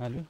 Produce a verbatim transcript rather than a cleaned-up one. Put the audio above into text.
Allô?